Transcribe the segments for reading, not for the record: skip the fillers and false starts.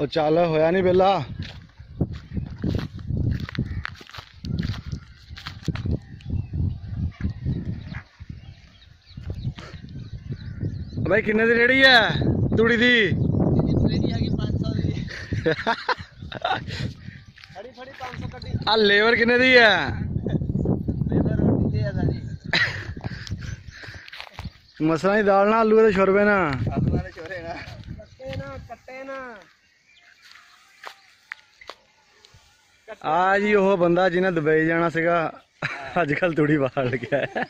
और चाल होया नहीं बेला भाई किन्ने दी रेडी है तुड़ी दी आ लेबर किन्ने दी है मसला ही दाल ना आलू शोरबे ना आज ही वह बंदा जिन्हें दुबई जाना सीगा अजकल तुड़ी बाहर गया है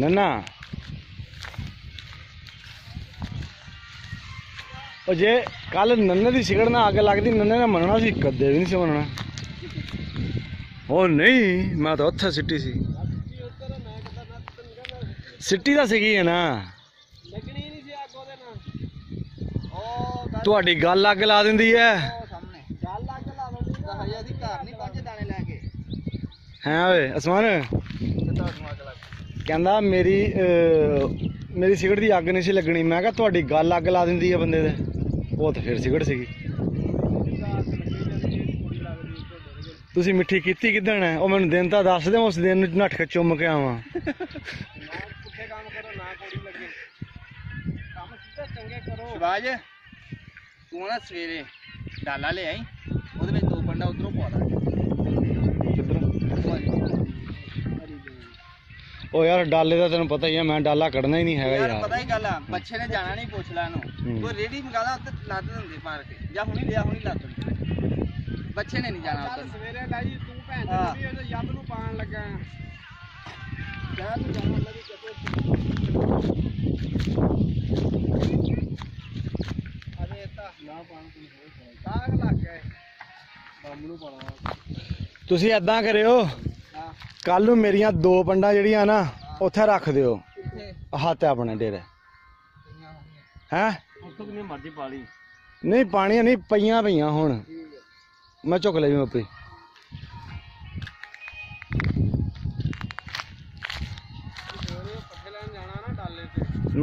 नन्ना और जे कल नन्ने की सिगड़ ना आग लगती नन्ने ने मनना सी कदे भी नहीं मनना ओ नहीं मैं तो उत्थे सिटी सी सिटी तो सीगी है ना तुहाडी गल अग ला दिंदी है हैं वे असमान कहना मेरी सिगरेट की अग नहीं सी लगनी मैं क्या थोड़ी गल अग ला दी है बंदे वो तो फिर सिगरेट सी तुसी मिठी की किदन है मैं दिन तो दस दें उस दिन नटख चुम के आवा सवेरे डाला ले आई दो बंडा उधरों पा ओ यार डाले का तेन पता ही है मैं डाला कड़ना ही नहीं है यार पता ही गल बच्चे ने जाना नहीं पूछ ला नु कोई रेडी मंगाला उधर लाद दंदे मार के जा हुनी ले आ हुनी लाद बच्चे ने नहीं जाना उधर सवेरे लाजी तू भैन जी जब नु पान लगा जा तू जाना लगी चतो अरे ता ना पान कोई ताग लग गए बम नु पाना तुसी एदा करियो कल नूं मेरिया दो पंडा जड़ियां ना उत्थे रख दियो हाथ अपने डेरे हैं नहीं पानी नहीं पईयां पईयां हुण मैं चुक लई मप्पी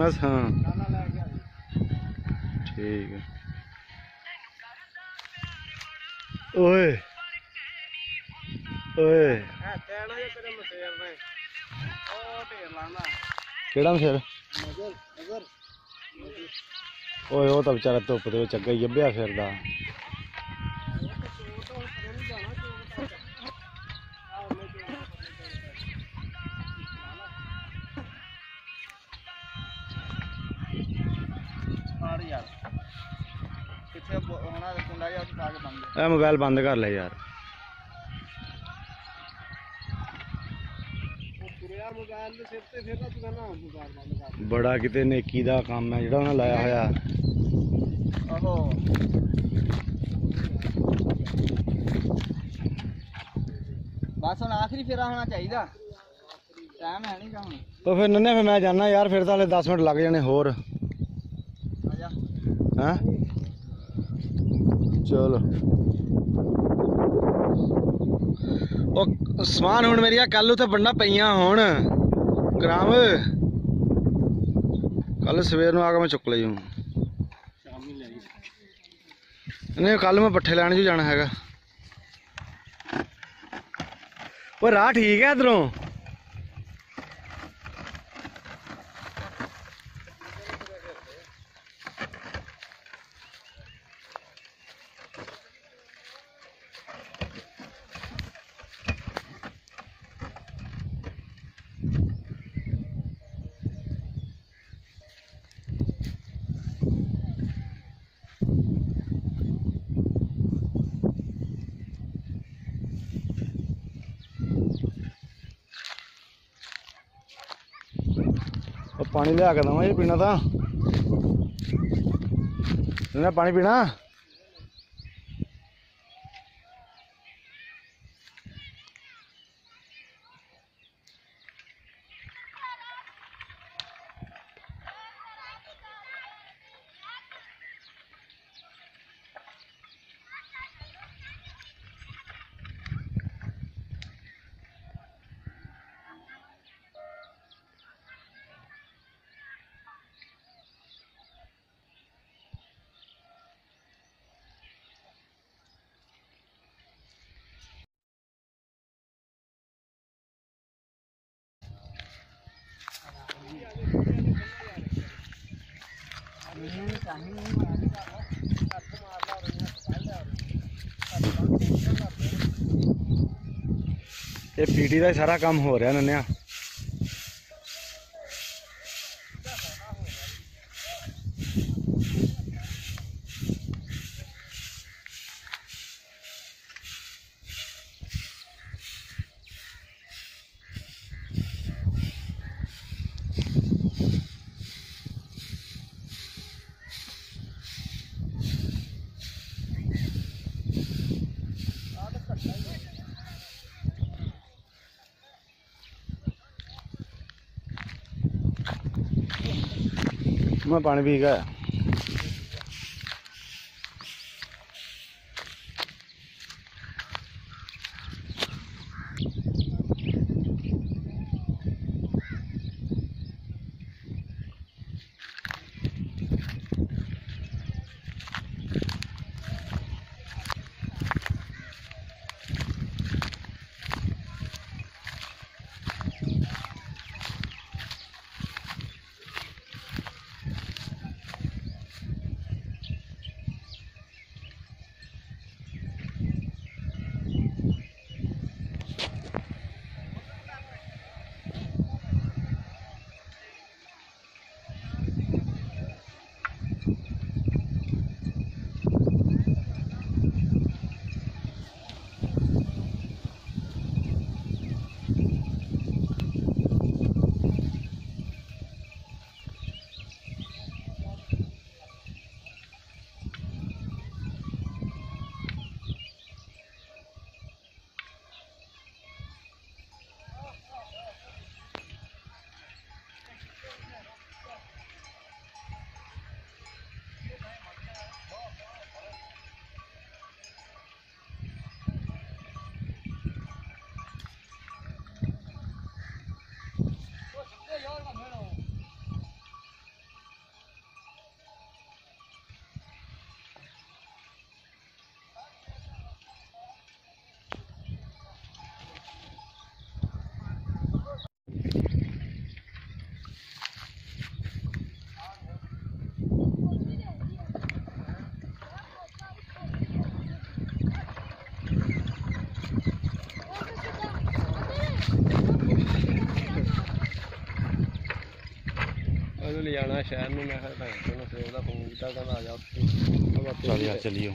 बस हाँ ठीक है ओए ओए केड़ा मसेर ओए ओ तो बेचारा धुप दे विच अग्गे यब्बिया फिरदा ए मोबाइल बंद कर ले यार बड़ा किते नेकी दा काम है जिहड़ा उन्हां लाया होया बस हुण आखिरी फेरा होना चाहिदा टाइम है नहीं हुण तो फिर नन्ने फिर मैं जाना यार फिर तां 10 मिनट लग जाने होर हैं चलो समान हूँ मेरी कल उत बंडा पईयां होन ग्राम कल सवेर नूं आके मैं चुक लई हूँ नहीं कल मैं पट्ठे लैन जो जाना हैगा वो राह ठीक है इधरों पानी लिया के दवा ये पीना था। तुमने पानी पीना? ये पीटी का सारा काम हो रहा है नन्या। मैं पानी पी गया। जाना शहर में मैं फोन चलिए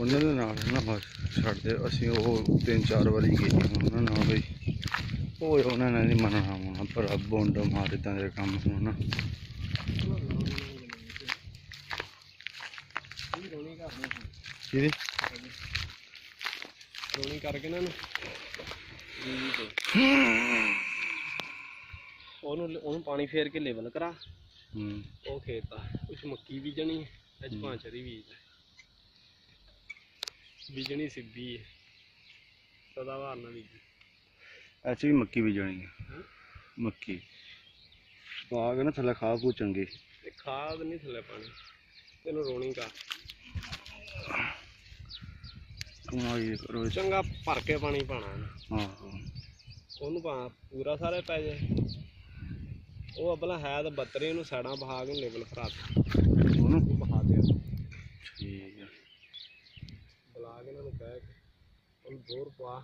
उन्होंने ना बस छड़ते असी तीन चार वारी गए उन्होंने भाई होए उन्होंने नहीं मनना होना पर अब बोंड मार इदा के काम होना। रोनी करके ना ओनू पानी फेर के लेवल करा वो खेत उस मक्की बीजनी अज पांचरी बीज बीजनी सिद्धी सदावार ना बीज ऐसी भी मक्की भी जानी है मक्की पाग ना थले खाद को चंगी खाद नहीं थले पानी तेनों रोनी का चंगा भर के पानी पाना हाँ ओनू पा पूरा सारे पै जाए वो अपना है तो बत्तरी सड़ा बहा के लेवल फरा बहा दे ठीक है बुला के बोर पा